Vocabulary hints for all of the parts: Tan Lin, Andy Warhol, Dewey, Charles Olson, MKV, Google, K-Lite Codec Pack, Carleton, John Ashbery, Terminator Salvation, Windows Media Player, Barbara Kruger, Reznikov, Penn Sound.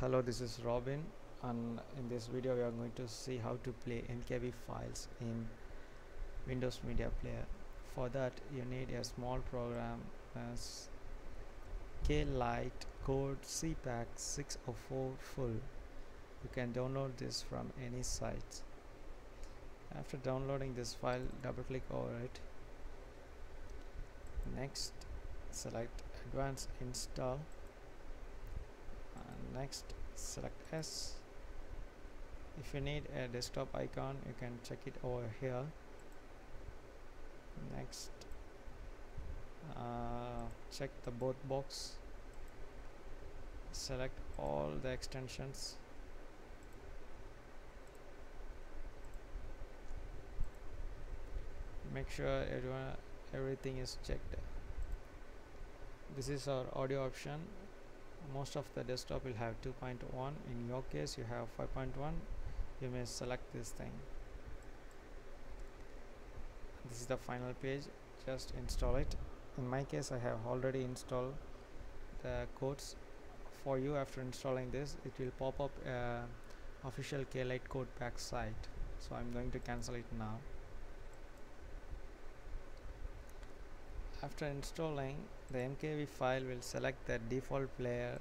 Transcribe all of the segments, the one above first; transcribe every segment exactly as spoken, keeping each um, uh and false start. Hello, this is Robin, and in this video we are going to see how to play M K V files in Windows Media Player. For that you need a small program as K-Lite Codec Pack six oh four full. You can download this from any site. After downloading this file, double click over it. Next, select advanced install. And next, select S. If you need a desktop icon, you can check it over here. Next, uh, check the both box. Select all the extensions. Make sure everyone, everything is checked. This is our audio option. Most of the desktop will have two point one. In your case, you have five point one. You may select this thing. This is the final page. Just install it. In my case, I have already installed the codes. For you, after installing this, it will pop up uh, official K-Lite Codec Pack site. So I'm going to cancel it now. After installing, the M K V file will select the default player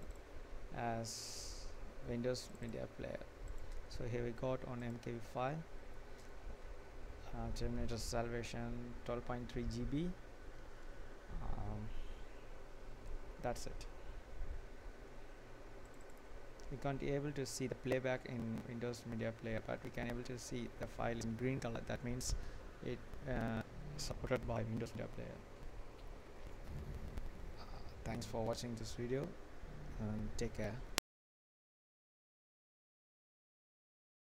as Windows Media Player. So here we got on M K V file uh, Terminator Salvation twelve point three gigabytes. Um, that's it. We can't be able to see the playback in Windows Media Player, but we can able to see the file in green color. That means it uh, is supported by Windows Media Player. Thanks for watching this video and take care.